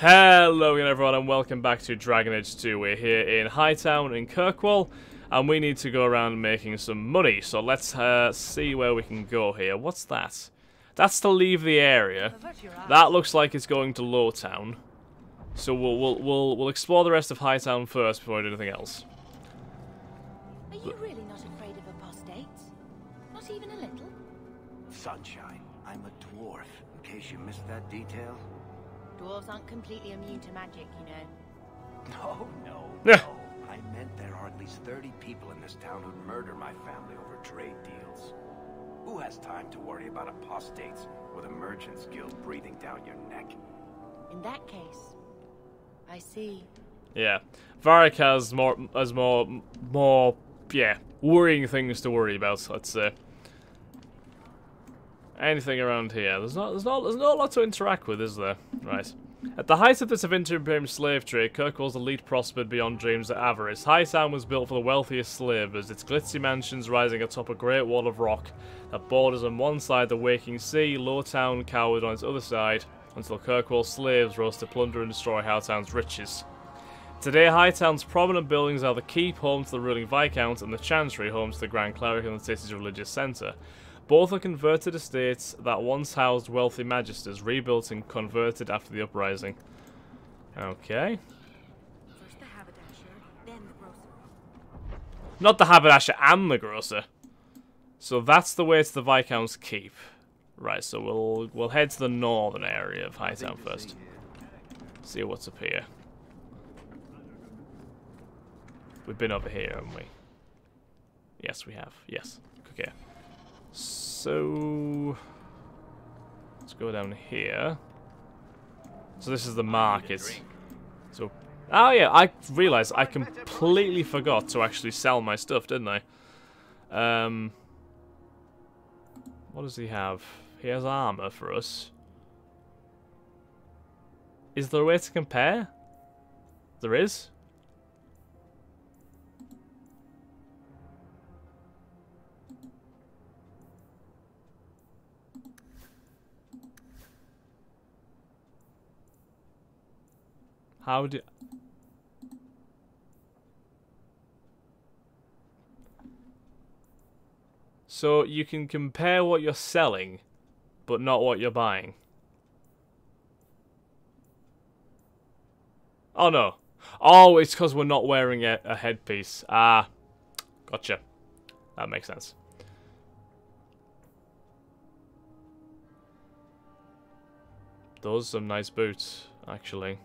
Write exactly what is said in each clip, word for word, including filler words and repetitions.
Hello again everyone and welcome back to Dragon Age two. We're here in Hightown in Kirkwall and we need to go around making some money. So let's uh, see where we can go here. What's that? That's to leave the area. That looks like it's going to Lowtown. So we'll we'll we'll, we'll explore the rest of Hightown first before we do anything else. Are you really not afraid of apostates? Not even a little? Sunshine, I'm a dwarf, in case you missed that detail. Dwarves aren't completely immune to magic, you know. No, no, no. Yeah. I meant there are at least thirty people in this town who'd murder my family over trade deals. Who has time to worry about apostates or the Merchants Guild breathing down your neck? In that case, I see. Yeah, Varric has more, has more, more, yeah, worrying things to worry about. Let's say. Anything around here? There's not, there's not, there's not a lot to interact with, is there? Right. At the height of the Tevinter Imperium slave trade, Kirkwall's elite prospered beyond dreams of avarice. Hightown was built for the wealthiest slavers, its glitzy mansions rising atop a great wall of rock that borders on one side the Waking Sea. Lowtown cowered on its other side until Kirkwall's slaves rose to plunder and destroy Hightown's riches. Today, Hightown's prominent buildings are the Keep, home to the ruling Viscount, and the Chantry, home to the Grand Cleric and the city's religious centre. Both are converted estates that once housed wealthy magisters, rebuilt and converted after the uprising. Okay. First the haberdasher, then the grocer. Not the haberdasher and the grocer. So that's the way to the Viscount's Keep. Right, so we'll we'll head to the northern area of Hightown first. See what's up here. We've been over here, haven't we? Yes, we have. Yes. Okay. So let's go down here. So this is the market. So oh yeah, I realised I completely forgot to actually sell my stuff, didn't I? Um, what does he have? He has armour for us. Is there a way to compare? There is. How do... So you can compare what you're selling, but not what you're buying. Oh no. Oh, it's because we're not wearing a, a headpiece. Ah, gotcha. That makes sense. Those are some nice boots, actually.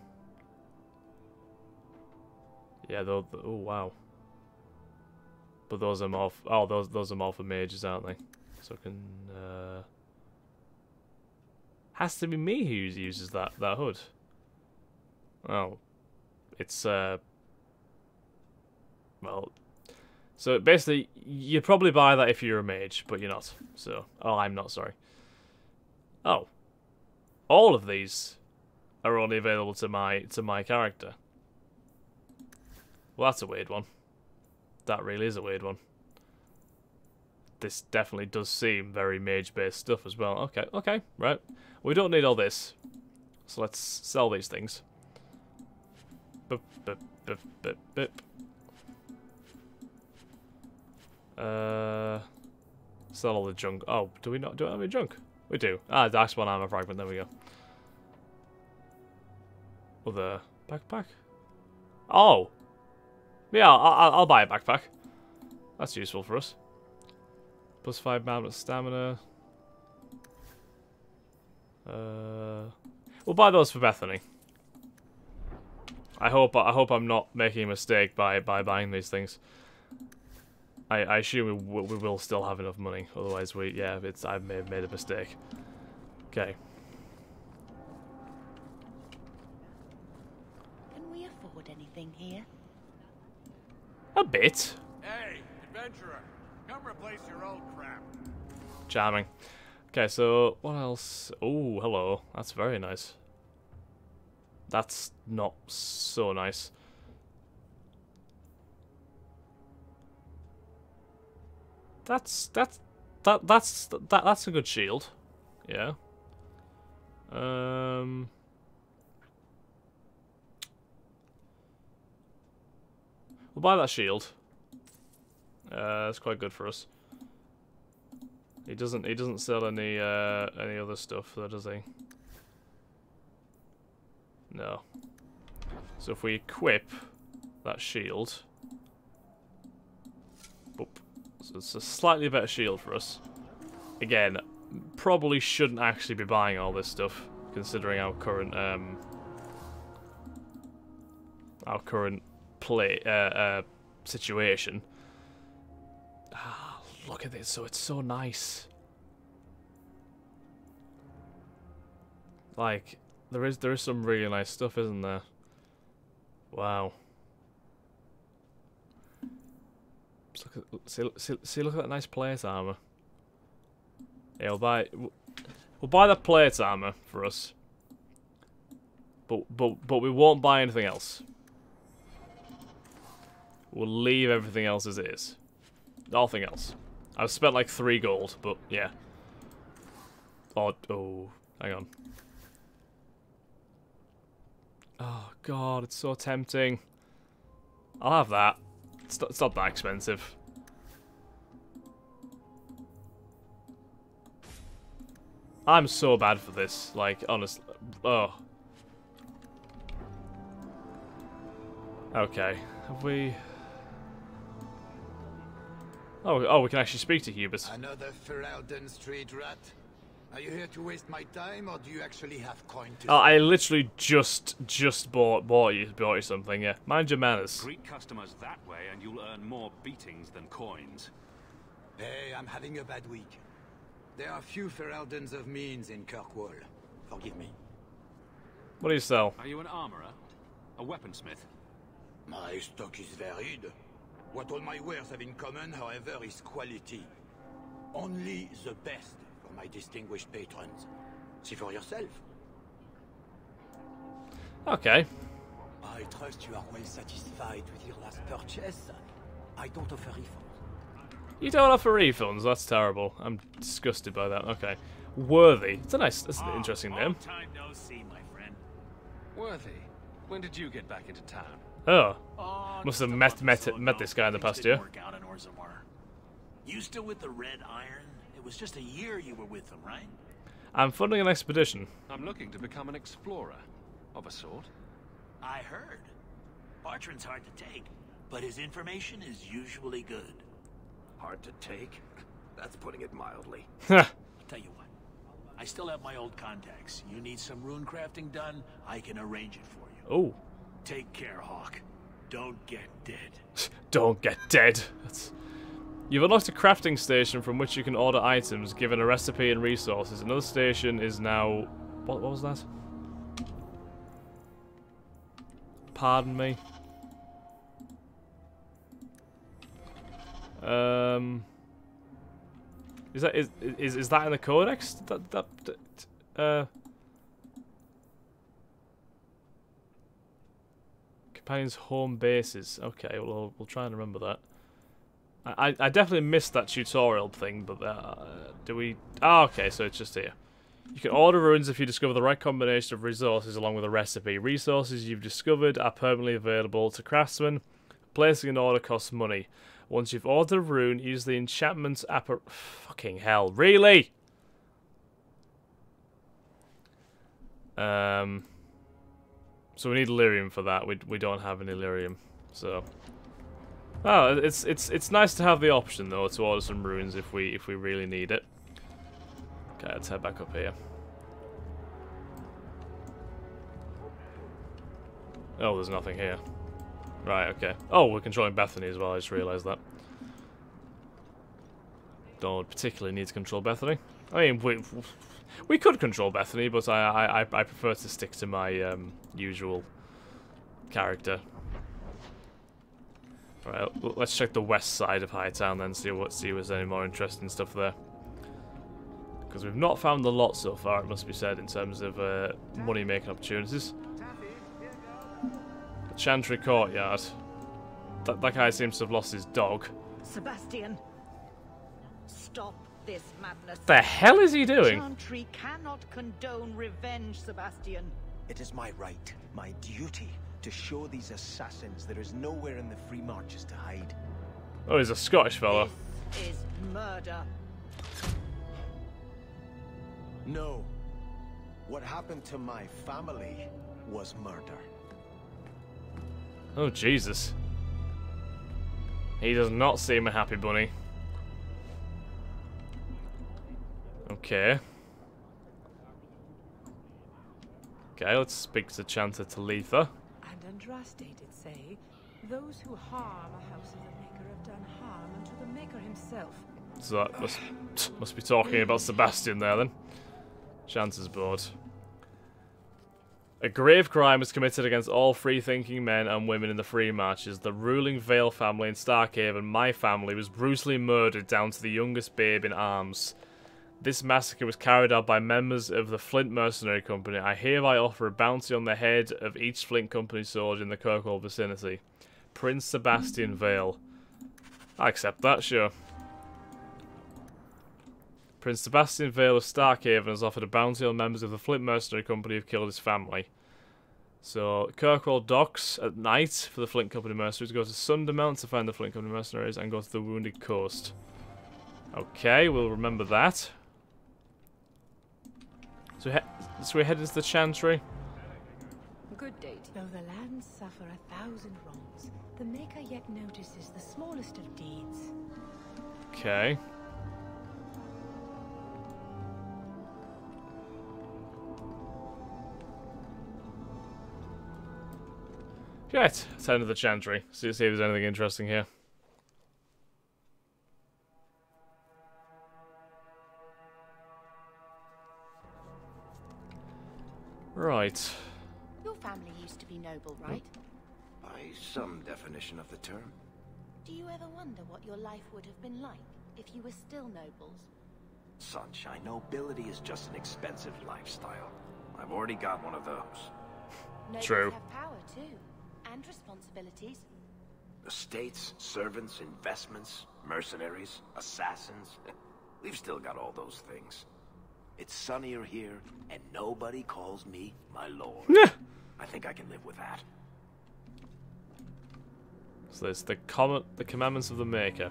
Yeah, those. Oh wow! But those are more. Oh, those those are more for mages, aren't they? So I can. Uh, has to be me who uses that that hood. Oh, it's. Uh, well, so basically, you probably buy that if you're a mage, but you're not. So, oh, I'm not sorry. Oh, all of these are only available to my to my character. Well, that's a weird one. That really is a weird one. This definitely does seem very mage-based stuff as well. Okay, okay, right. We don't need all this. So let's sell these things. Boop, boop, boop, boop, boop. Uh, sell all the junk. Oh, do we not do we have any junk? We do. Ah, that's one armor fragment. There we go. Other backpack. Oh! Yeah, I'll, I'll, I'll buy a backpack. That's useful for us. Plus five man with stamina. Uh, we'll buy those for Bethany. I hope I hope I'm not making a mistake by by buying these things. I I assume we w we will still have enough money. Otherwise, we yeah, it's I may have made a mistake. Okay. Can we afford anything here? A bit. Hey, adventurer, come replace your old crap. Charming. Okay, so what else? Oh, hello. That's very nice. That's not so nice. That's that's that that's that that's a good shield. Yeah. Um. We'll buy that shield. Uh, that's quite good for us. He doesn't. He doesn't sell any uh, any other stuff, though, does he? No. So if we equip that shield, boop. So it's a slightly better shield for us. Again, probably shouldn't actually be buying all this stuff, considering our current um, our current play uh, uh, situation. Ah, look at this. So it's so nice. Like there is there is some really nice stuff, isn't there? Wow. Let's look at, see, see, see, look at that nice plate armor. Yeah, we'll buy, we'll buy that plate armor for us. But, but, but we won't buy anything else. We'll leave everything else as it is. Nothing else. I've spent like three gold, but yeah. Oh, oh, hang on. Oh god, it's so tempting. I'll have that. It's not, it's not that expensive. I'm so bad for this. Like, honestly. Oh. Okay. Have we... Oh, oh, we can actually speak to Hubert. Another Ferelden Street rat. Are you here to waste my time, or do you actually have coin to... Oh, I literally just, just bought, bought you, bought you something, yeah. Mind your manners. Greet customers that way, and you'll earn more beatings than coins. Hey, I'm having a bad week. There are few Fereldans of means in Kirkwall. Forgive me. What do you sell? Are you an armorer? A weaponsmith? My stock is varied. What all my wares have in common, however, is quality. Only the best. My distinguished patrons. See for yourself. Okay. I trust you are well satisfied with your last purchase. I don't offer refunds. You don't offer refunds? That's terrible. I'm disgusted by that. Okay. Worthy. It's a nice, that's an interesting oh, name. Time no see, my friend. Worthy. When did you get back into town? Oh. oh Must have met met met this guy in the past year. You still with the Red Iron? It was just a year you were with them, right? I'm funding an expedition. I'm looking to become an explorer, of a sort. I heard. Bartran's hard to take, but his information is usually good. Hard to take? That's putting it mildly. I'll tell you what. I still have my old contacts. You need some rune crafting done, I can arrange it for you. Oh. Take care, Hawk. Don't get dead. Don't get dead. That's... You've unlocked a crafting station from which you can order items, given a recipe and resources. Another station is now... What, what was that? Pardon me. Um... Is that is is, is that in the codex? That, that, that uh... Companions' home bases. Okay, well, we'll try and remember that. I, I definitely missed that tutorial thing, but uh, do we... Oh, okay, so it's just here. You can order runes if you discover the right combination of resources along with a recipe. Resources you've discovered are permanently available to craftsmen. Placing an order costs money. Once you've ordered a rune, use the enchantment appar... Fucking hell, really? Um, so we need lyrium for that. We, we don't have any lyrium, so... Oh, it's it's it's nice to have the option though to order some runes if we if we really need it. Okay, let's head back up here. Oh, there's nothing here. Right, okay. Oh, we're controlling Bethany as well. I just realised that. Don't particularly need to control Bethany. I mean, we we could control Bethany, but I I I prefer to stick to my um, usual character. Right, let's check the west side of Hightown then, see what see was any more interesting stuff there. Because we've not found a lot so far, it must be said, in terms of uh, money-making opportunities. The Chantry Courtyard. That, that guy seems to have lost his dog. Sebastian, stop this madness. The hell is he doing? Chantry cannot condone revenge, Sebastian. It is my right, my duty, to show these assassins there is nowhere in the free marches to hide. Oh, he's a Scottish fella. This is murder. No. What happened to my family was murder. Oh, Jesus. He does not seem a happy bunny. Okay. Okay, let's speak to Chanter Talitha. And Andraste did say, those who harm a house of the Maker have done harm unto the Maker himself. So that must, must be talking about Sebastian there then. Chanter's bored. A grave crime was committed against all free-thinking men and women in the free marches. The ruling Vale family in Starkhaven, my family, was brutally murdered down to the youngest babe in arms. This massacre was carried out by members of the Flint Mercenary Company. I hereby offer a bounty on the head of each Flint Company soldier in the Kirkwall vicinity. Prince Sebastian Vale. I accept that, sure. Prince Sebastian Vale of Starkhaven has offered a bounty on members of the Flint Mercenary Company who've killed his family. So, Kirkwall docks at night for the Flint Company mercenaries, go to Sundermount to find the Flint Company mercenaries, and go to the Wounded Coast. Okay, we'll remember that. So, he so we head into the Chantry. Good date. Though the lands suffer a thousand wrongs, the Maker yet notices the smallest of deeds. Okay. Right, let's head to the Chantry. See, see if there's anything interesting here. Right. Your family used to be noble, right? By some definition of the term. Do you ever wonder what your life would have been like if you were still nobles? Sunshine, nobility is just an expensive lifestyle. I've already got one of those. Nobles True. Have power too. And responsibilities. Estates, servants, investments, mercenaries, assassins. We've still got all those things. It's sunnier here, and nobody calls me my lord. I think I can live with that. So there's the comment, the Commandments of the Maker.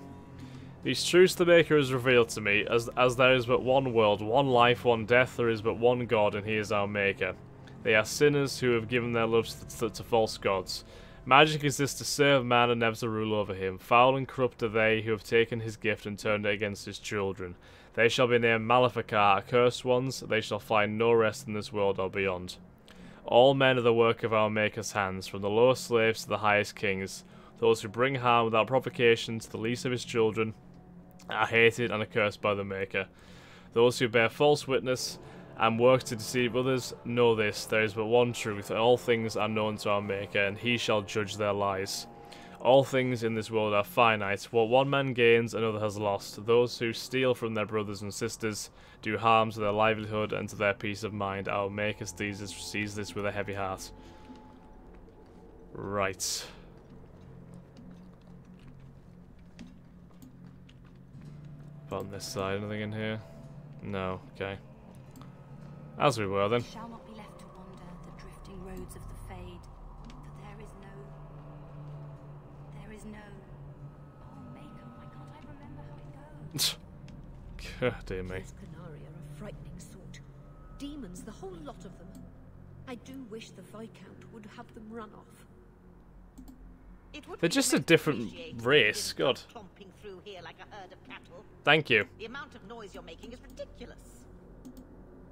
These truths the Maker has revealed to me, as, as there is but one world, one life, one death, there is but one God, and he is our Maker. They are sinners who have given their loves to, to, to false gods. Magic exists to serve man and never to rule over him. Foul and corrupt are they who have taken his gift and turned it against his children. They shall be named Maleficar, accursed ones. They shall find no rest in this world or beyond. All men are the work of our Maker's hands, from the lowest slaves to the highest kings. Those who bring harm without provocation to the least of his children are hated and accursed by the Maker. Those who bear false witness and work to deceive others, know this, there is but one truth, and all things are known to our Maker, and he shall judge their lies. All things in this world are finite, what one man gains another has lost. Those who steal from their brothers and sisters do harm to their livelihood and to their peace of mind. Our Maker sees this, sees this with a heavy heart. Right. But on this side, anything in here? No, okay. As we were, then. We shall not be left to wander the drifting roads of the Fade. For there is no... There is no... Oh, Maker, why can't I remember how it goes? God dear me. These Canaria are a frightening sort. Demons, the whole lot of them. I do wish the Viscount would have them run off. It would They're just a different race, God. Clomping through here like a herd of cattle. Thank you. The amount of noise you're making is ridiculous.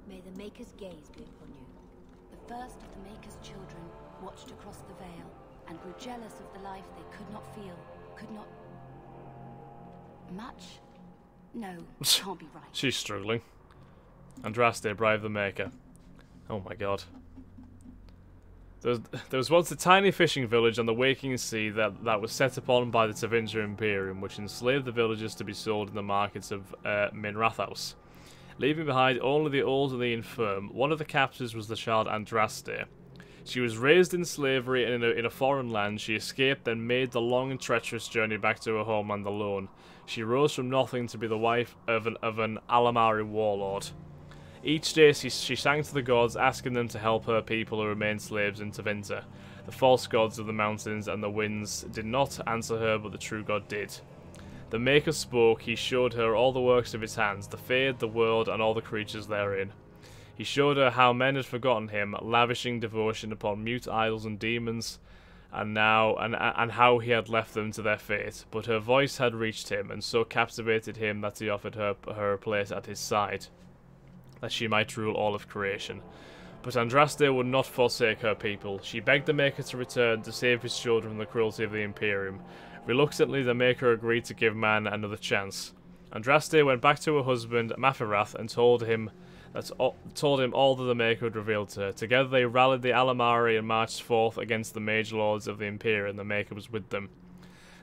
May the Maker's gaze be upon you. The first of the Maker's children watched across the Vale and grew jealous of the life they could not feel, could not... Much? No, can't be right. She's struggling. Andraste, brave the Maker. Oh my god. There was, there was once a tiny fishing village on the Waking Sea that, that was set upon by the Tevinter Imperium, which enslaved the villagers to be sold in the markets of uh, Minrathous. Leaving behind only the old and the infirm, one of the captives was the child Andraste. She was raised in slavery and in a, in a foreign land. She escaped, then made the long and treacherous journey back to her homeland alone. She rose from nothing to be the wife of an, of an Alamari warlord. Each day she, she sang to the gods, asking them to help her people who remained slaves in Tevinter. The false gods of the mountains and the winds did not answer her, but the true God did. The Maker spoke, he showed her all the works of his hands, the Fade, the world, and all the creatures therein. He showed her how men had forgotten him, lavishing devotion upon mute idols and demons, and now and, and how he had left them to their fate. But her voice had reached him, and so captivated him that he offered her, her a place at his side, that she might rule all of creation. But Andraste would not forsake her people. She begged the Maker to return to save his children from the cruelty of the Imperium. Reluctantly, the Maker agreed to give man another chance. Andraste went back to her husband, Maferath, and told him that told him all that the Maker had revealed to her. Together they rallied the Alamari and marched forth against the mage lords of the Imperium, and the Maker was with them.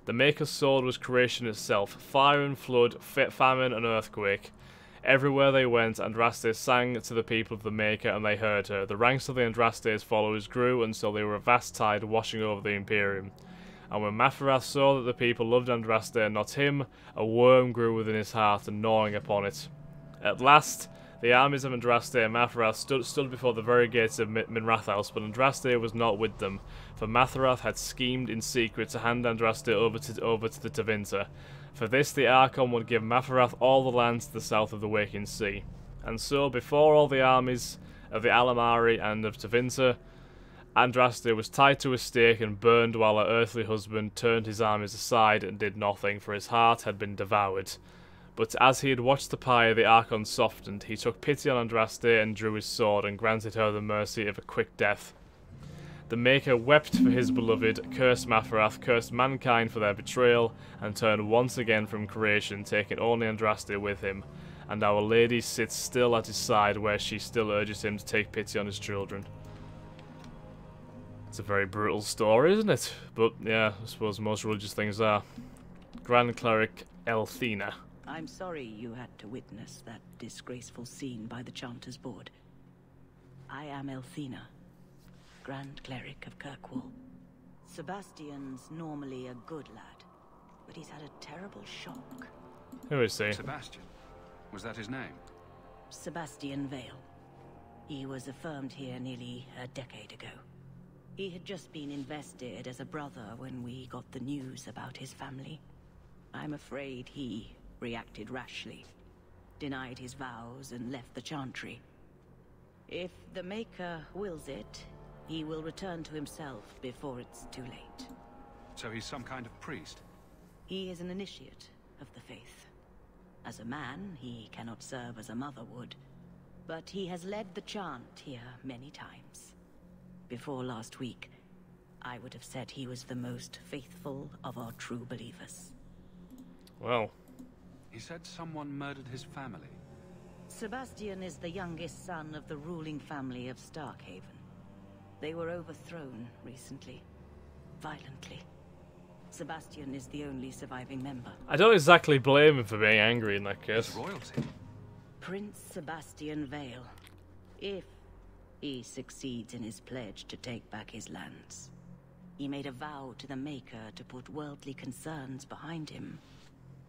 The Maker's sword was creation itself, fire and flood, famine and earthquake. Everywhere they went, Andraste sang to the people of the Maker, and they heard her. The ranks of the Andraste's followers grew until they were a vast tide washing over the Imperium. And when Maferath saw that the people loved Andraste and not him, a worm grew within his heart and gnawing upon it. At last, the armies of Andraste and Maferath stood, stood before the very gates of Minrathous, but Andraste was not with them, for Maferath had schemed in secret to hand Andraste over to, over to the Tevinter. For this, the Archon would give Maferath all the lands to the south of the Waking Sea. And so, before all the armies of the Alamari and of Tevinter, Andraste was tied to a stake and burned, while her earthly husband turned his armies aside and did nothing, for his heart had been devoured. But as he had watched the pyre, the Archon softened. He took pity on Andraste and drew his sword and granted her the mercy of a quick death. The Maker wept for his beloved, cursed Maferath, cursed mankind for their betrayal, and turned once again from creation, taking only Andraste with him. And Our Lady sits still at his side, where she still urges him to take pity on his children. It's a very brutal story, isn't it? But, yeah, I suppose most religious things are. Grand Cleric Elthina. I'm sorry you had to witness that disgraceful scene by the Chanter's board. I am Elthina, Grand Cleric of Kirkwall. Sebastian's normally a good lad, but he's had a terrible shock. Who is he? Sebastian. Was that his name? Sebastian Vale. He was affirmed here nearly a decade ago. He had just been invested as a brother when we got the news about his family. I'm afraid he reacted rashly, denied his vows, and left the Chantry. If the Maker wills it, he will return to himself before it's too late. So he's some kind of priest? He is an initiate of the faith. As a man, he cannot serve as a mother would, but he has led the chant here many times. Before last week, I would have said he was the most faithful of our true believers. Well. He said someone murdered his family. Sebastian is the youngest son of the ruling family of Starkhaven. They were overthrown recently, violently. Sebastian is the only surviving member. I don't exactly blame him for being angry in that case. It's royalty. Prince Sebastian Vale, if he succeeds in his pledge to take back his lands. He made a vow to the Maker to put worldly concerns behind him.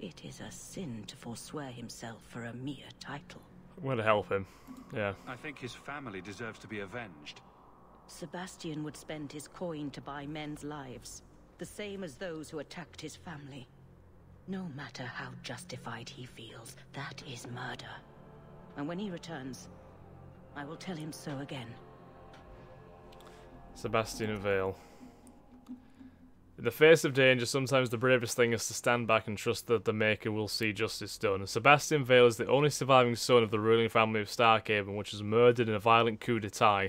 It is a sin to forswear himself for a mere title. I'm going to help him, yeah. I think his family deserves to be avenged. Sebastian would spend his coin to buy men's lives, the same as those who attacked his family. No matter how justified he feels, that is murder. And when he returns, I will tell him so again. Sebastian Vale. In the face of danger, sometimes the bravest thing is to stand back and trust that the Maker will see justice done. Sebastian Vale is the only surviving son of the ruling family of Starkhaven, which was murdered in a violent coup d'etat.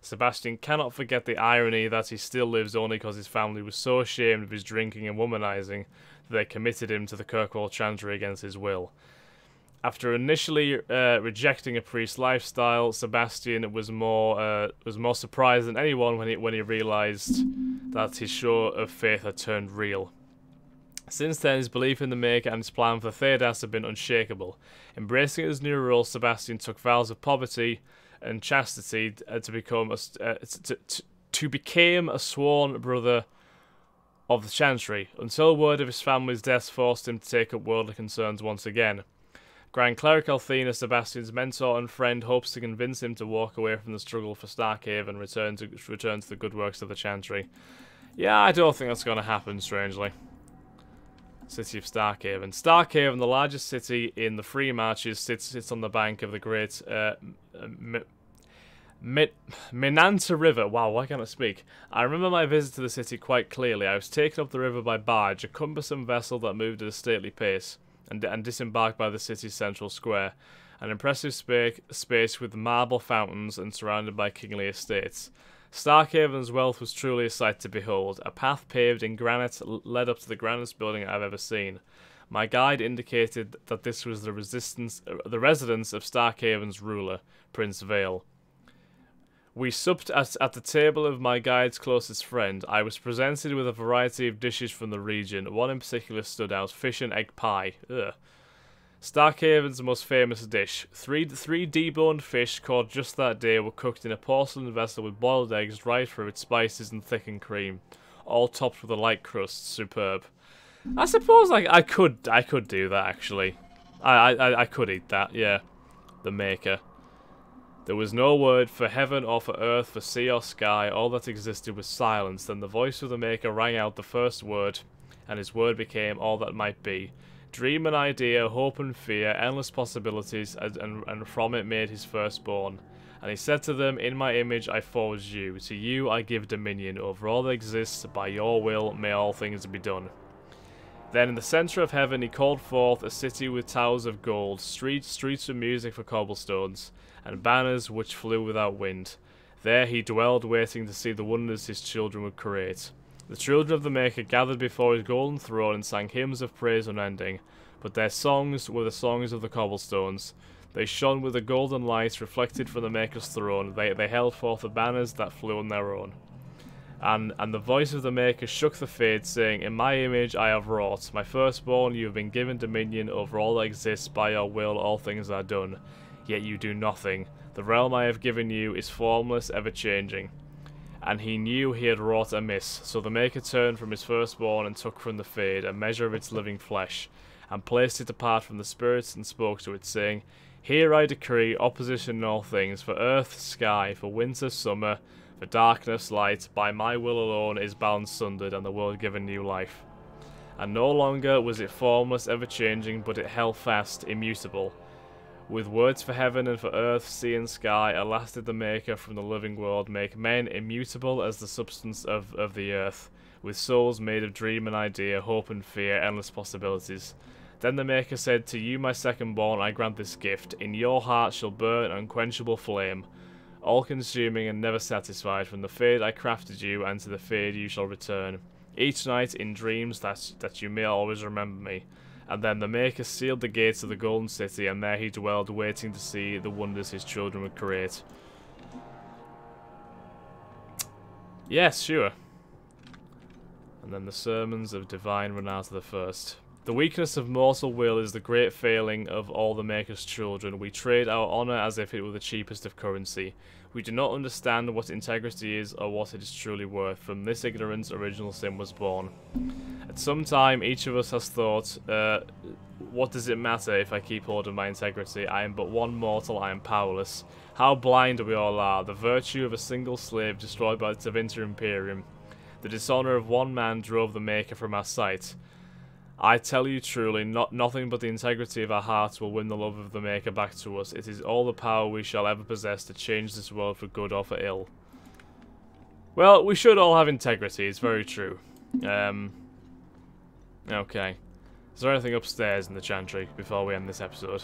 Sebastian cannot forget the irony that he still lives only because his family was so ashamed of his drinking and womanizing that they committed him to the Kirkwall Chantry against his will. After initially uh, rejecting a priest's lifestyle, Sebastian was more uh, was more surprised than anyone when he when he realized that his show of faith had turned real. Since then, his belief in the Maker and his plan for Thedas had been unshakable. Embracing his new role, Sebastian took vows of poverty and chastity to become a, uh, to, to, to became a sworn brother of the Chantry, until word of his family's death forced him to take up worldly concerns once again. Grand Cleric Elthina, Sebastian's mentor and friend, hopes to convince him to walk away from the struggle for Starkhaven and return to, return to the good works of the Chantry. Yeah, I don't think that's going to happen, strangely. City of Starkhaven. Starkhaven, the largest city in the Free Marches, sits, sits on the bank of the great uh, M M Minanta River. Wow, why can't I speak? I remember my visit to the city quite clearly. I was taken up the river by barge, a cumbersome vessel that moved at a stately pace, and, and disembarked by the city's central square, an impressive spa space with marble fountains and surrounded by kingly estates. Starkhaven's wealth was truly a sight to behold. A path paved in granite led up to the grandest building I've ever seen. My guide indicated that this was the, resistance, uh, the residence of Starkhaven's ruler, Prince Vale. We supped at, at the table of my guide's closest friend. I was presented with a variety of dishes from the region. One in particular stood out, fish and egg pie. Ugh. Starkhaven's most famous dish. Three, three deboned fish caught just that day were cooked in a porcelain vessel with boiled eggs, dried fruit, spices and thickened cream, all topped with a light crust. Superb. I suppose I, I could I could do that, actually. I, I, I could eat that, yeah. The Maker. There was no word for heaven or for earth, for sea or sky. All that existed was silence. Then the voice of the Maker rang out the first word, and his word became all that might be. Dream and idea, hope and fear, endless possibilities, and, and, and from it made his firstborn. And he said to them, in my image I forged you, to you I give dominion over all that exists, by your will may all things be done. Then in the centre of heaven he called forth a city with towers of gold, street, streets with music for cobblestones, and banners which flew without wind. There he dwelled, waiting to see the wonders his children would create. The children of the Maker gathered before his golden throne and sang hymns of praise unending, but their songs were the songs of the cobblestones. They shone with the golden light reflected from the Maker's throne. They, they held forth the banners that flew on their own. And, and the voice of the Maker shook the Fade, saying, in my image I have wrought. My firstborn, you have been given dominion over all that exists. By your will all things are done. Yet you do nothing. The realm I have given you is formless, ever-changing. And he knew he had wrought amiss, so the Maker turned from his firstborn and took from the Fade a measure of its living flesh, and placed it apart from the spirits and spoke to it, saying, here I decree opposition in all things, for earth, sky, for winter, summer, for darkness, light, by my will alone is bound sundered, and the world given new life. And no longer was it formless, ever-changing, but it held fast, immutable. With words for heaven and for earth, sea and sky, alas did the Maker from the living world make men immutable as the substance of, of the earth, with souls made of dream and idea, hope and fear, endless possibilities. Then the Maker said, to you my second-born I grant this gift, in your heart shall burn an unquenchable flame, all-consuming and never satisfied, from the Fade I crafted you, and to the Fade you shall return, each night in dreams that, that you may always remember me. And then the Maker sealed the gates of the Golden City, and there he dwelled, waiting to see the wonders his children would create. Yes, sure. And then the Sermons of Divine Renata the First. The weakness of mortal will is the great failing of all the Maker's children. We trade our honour as if it were the cheapest of currency. We do not understand what integrity is or what it is truly worth. From this ignorance, original sin was born. At some time, each of us has thought, uh, what does it matter if I keep hold of my integrity? I am but one mortal, I am powerless. How blind we all are. The virtue of a single slave destroyed by the Tevinter Imperium. The dishonour of one man drove the Maker from our sight. I tell you truly, not nothing but the integrity of our hearts will win the love of the Maker back to us. It is all the power we shall ever possess to change this world for good or for ill. Well, we should all have integrity, it's very true. Um, okay. Is there anything upstairs in the Chantry before we end this episode?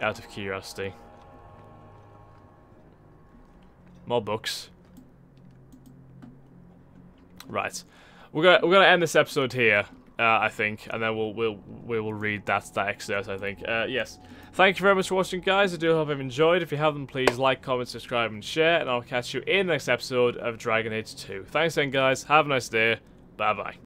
Out of curiosity. More books. Right. We're gonna, we're gonna end this episode here. Uh, I think, and then we'll we'll we will read that that excerpt. I think. Uh, yes. Thank you very much for watching, guys. I do hope you've enjoyed. If you haven't, please like, comment, subscribe, and share. And I'll catch you in the next episode of Dragon Age two. Thanks again, guys. Have a nice day. Bye bye.